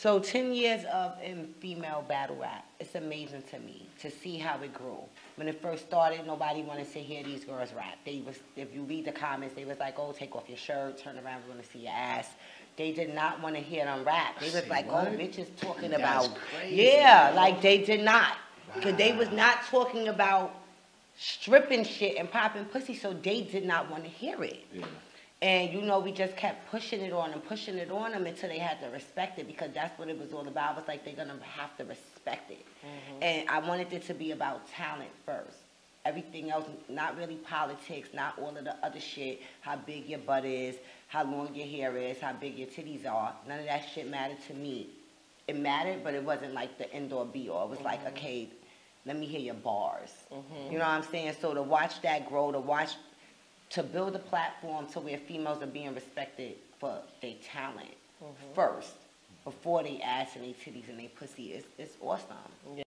So 10 years of in female battle rap, it's amazing to me to see how it grew. When it first started, nobody wanted to hear these girls rap. They was, if you read the comments, they was like, oh, take off your shirt, turn around, we want to see your ass. They did not want to hear them rap. They was like, what? Oh, bitches talking about, crazy, yeah, bro. Like they did not. Because they was not talking about stripping shit and popping pussy, so they did not want to hear it. Yeah. And, you know, we just kept pushing it on and pushing it on them until they had to respect it, because that's what it was all about. It was like, they're going to have to respect it. Mm-hmm. And I wanted it to be about talent first. Everything else, not really politics, not all of the other shit, how big your butt is, how long your hair is, how big your titties are. None of that shit mattered to me. It mattered, but it wasn't like the end all be all. It was mm-hmm. like, okay, let me hear your bars. Mm-hmm. You know what I'm saying? So to watch that grow, to build a platform to where females are being respected for their talent mm-hmm. first, before they ass and their titties and their pussy, it's awesome. Yeah.